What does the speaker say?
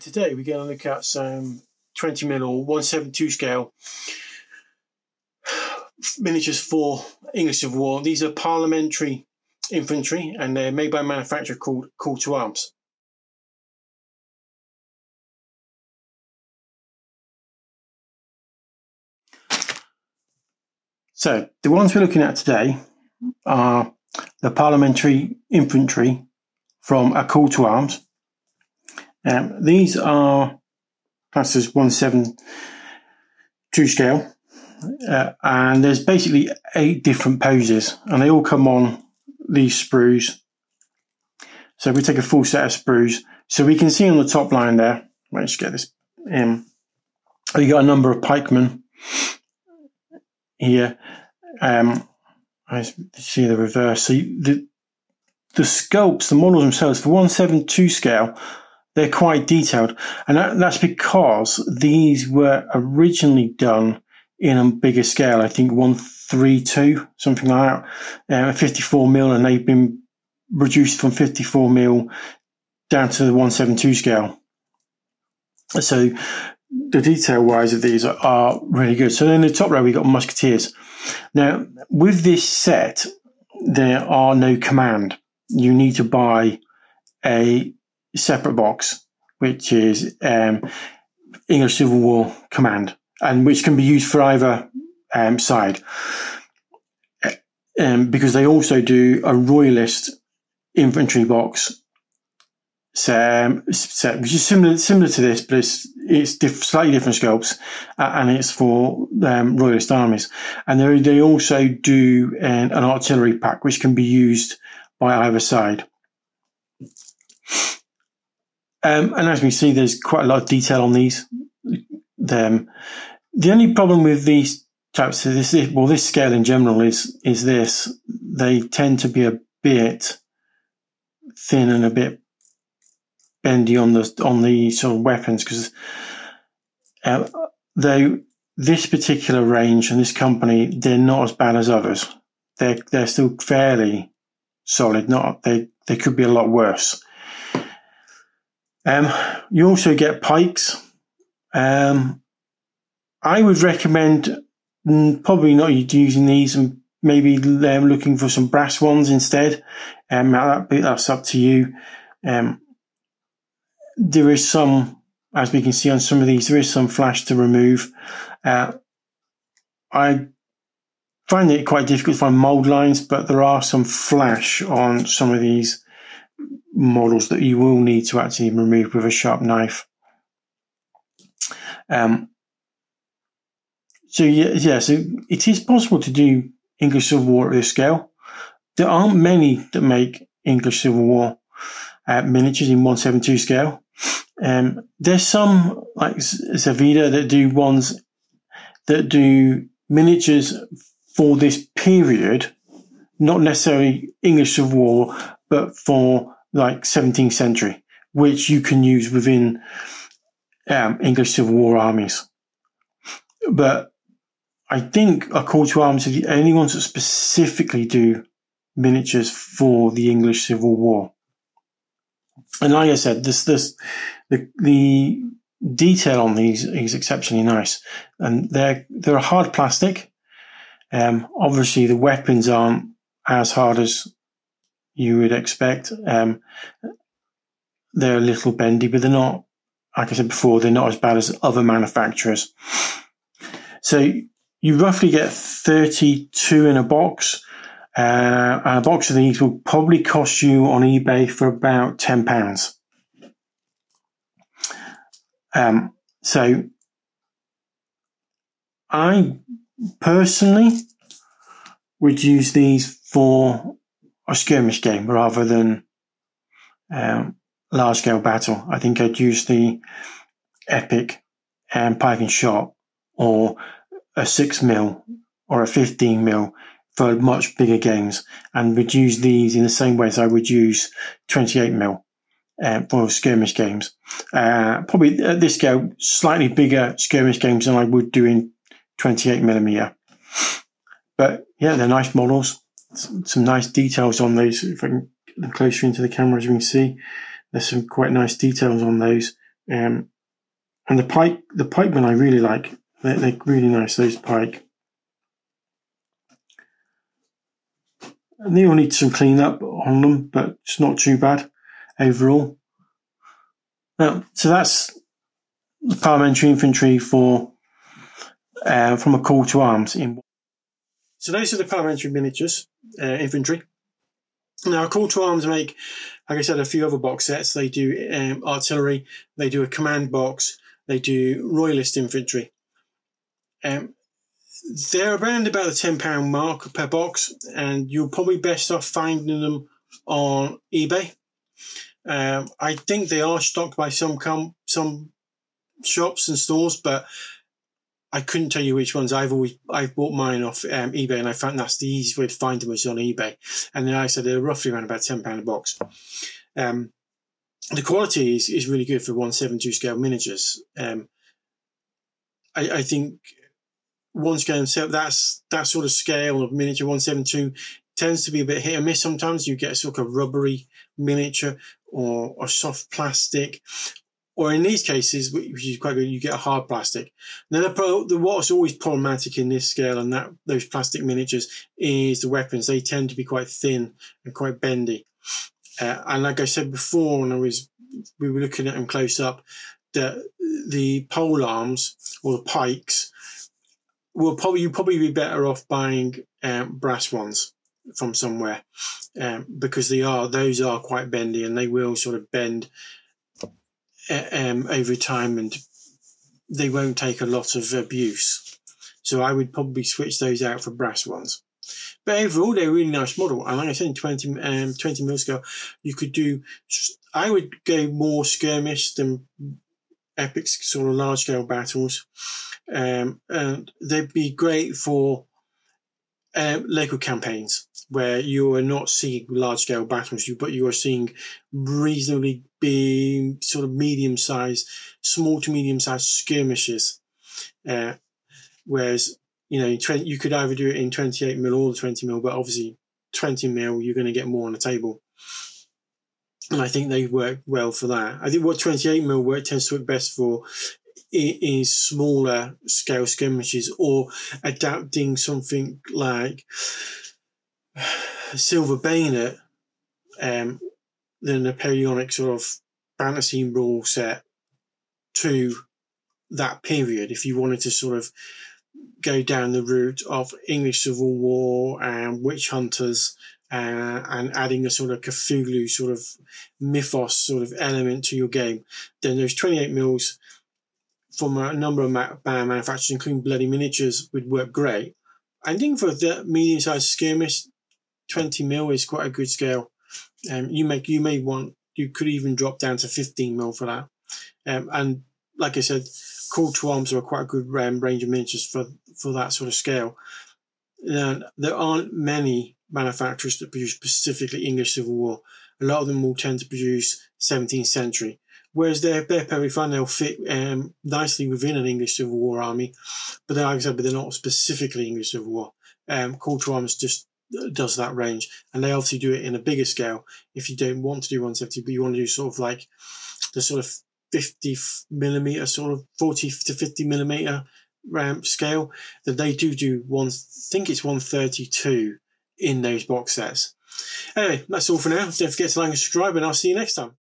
Today we're going to look at some 20mm or 1/72 scale miniatures for English Civil War. These are Parliamentary infantry and they're made by a manufacturer called A Call to Arms. So the ones we're looking at today are the Parliamentary infantry from A Call to Arms. These are classed as 1/72 scale, and there's basically 8 different poses, and they all come on these sprues. So we take a full set of sprues. So we can see on the top line there, let's get this in, you got a number of pikemen here. I see the reverse. So the sculpts, the models themselves, for 1/72 scale, they're quite detailed, and that's because these were originally done in a bigger scale. I think 132, something like that, 54mm, and they've been reduced from 54mm down to the 1/72 scale. So the detail-wise of these are really good. So in the top row, we got musketeers. Now, with this set, there are no command. You need to buy a separate box, which is English Civil War command, and which can be used for either side, because they also do a Royalist infantry box set, which is similar to this, but it's slightly different scopes, and it's for Royalist armies. And they also do an artillery pack, which can be used by either side. And as we see, there's quite a lot of detail on these. The only problem with these types of this scale in general is this: they tend to be a bit thin and a bit bendy on the sort of weapons, because this particular range and this company, they're not as bad as others. They're still fairly solid. They could be a lot worse. You also get pikes. I would recommend probably not using these, and maybe looking for some brass ones instead. That's up to you. There is some, as we can see on some of these, there is some flash to remove. I find it quite difficult to find mould lines, but there are some flash on some of these models that you will need to actually remove with a sharp knife. So it is possible to do English Civil War at this scale. There aren't many that make English Civil War miniatures in 1/72 scale. There's some like Zavida that do ones that do miniatures for this period, not necessarily English Civil War, but for like 17th century, which you can use within English Civil War armies. But I think A Call to Arms are the only ones that specifically do miniatures for the English Civil War. And like I said, the detail on these is exceptionally nice, and they're a hard plastic. Obviously, the weapons aren't as hard as you would expect. They're a little bendy, but they're not, like I said before, they're not as bad as other manufacturers. So you roughly get 32 in a box, and a box of these will probably cost you on eBay for about £10. So I personally would use these for a skirmish game rather than large scale battle. I think I'd use the Epic and Piking Shot, or a 6mm or a 15mm for much bigger games, and would use these in the same way as I would use 28mm for skirmish games. Probably at this scale, slightly bigger skirmish games than I would do in 28mm. But yeah, they're nice models. Some nice details on those. If I can get them closer into the camera, as we can see, there's some quite nice details on those. And the pikemen I really like. They're really nice, those pike. And they all need some clean up on them, but it's not too bad overall. Now, so that's the parliamentary infantry for from A Call to Arms. So those are the parliamentary miniatures, infantry. Now, A Call to Arms make, like I said, a few other box sets. They do artillery, they do a command box, they do royalist infantry. They're around about the £10 mark per box, and you're probably best off finding them on eBay. I think they are stocked by some shops and stores, but I couldn't tell you which ones. I've bought mine off eBay, and I found that's the easiest way to find them is on eBay. And then I said they're roughly around about £10 a box. The quality is really good for 1/72 scale miniatures. I think one scale, so that sort of scale of miniature 1/72 tends to be a bit hit or miss. Sometimes you get a sort of rubbery miniature or soft plastic. Or in these cases, which is quite good, you get a hard plastic. Now, what's always problematic in this scale and those plastic miniatures is the weapons. They tend to be quite thin and quite bendy. And like I said before, when we were looking at them close up, that the pole arms or the pikes, you'd probably be better off buying brass ones from somewhere, because those are quite bendy and they will sort of bend over time, and they won't take a lot of abuse. So I would probably switch those out for brass ones. But overall, they're a really nice model. And like I said, in 20mm scale, you could do. I would go more skirmish than epic sort of large scale battles, and they'd be great for local campaigns where you are not seeing large scale battles, but you are seeing reasonably big, sort of medium sized, small to medium sized skirmishes. Whereas, you could either do it in 28mm or 20mm, but obviously 20mm you're going to get more on the table. And I think they work well for that. I think what 28mm tends to work best for is smaller scale skirmishes, or adapting something like Silver Bayonet, the Napoleonic sort of fantasy rule set, to that period. If you wanted to sort of go down the route of English Civil War and witch hunters, and adding a sort of Cthulhu sort of mythos sort of element to your game, then those 28mm from a number of manufacturers, including Bloody Miniatures, would work great. I think for the medium-sized skirmish, 20mm is quite a good scale. You could even drop down to 15mm for that. And like I said, Call to Arms are quite a good range of miniatures for that sort of scale. And there aren't many manufacturers that produce specifically English Civil War. A lot of them will tend to produce 17th century, whereas they're perfectly fine. They'll fit nicely within an English Civil War army, but like I said, they're not specifically English Civil War. Call to Arms just does that range, and they obviously do it in a bigger scale. If you don't want to do 170, but you want to do sort of like the sort of 50mm, sort of 40 to 50mm scale, that they do one. I think it's 132. In those box sets. Anyway, that's all for now. Don't forget to like and subscribe, and I'll see you next time.